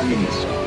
enemies.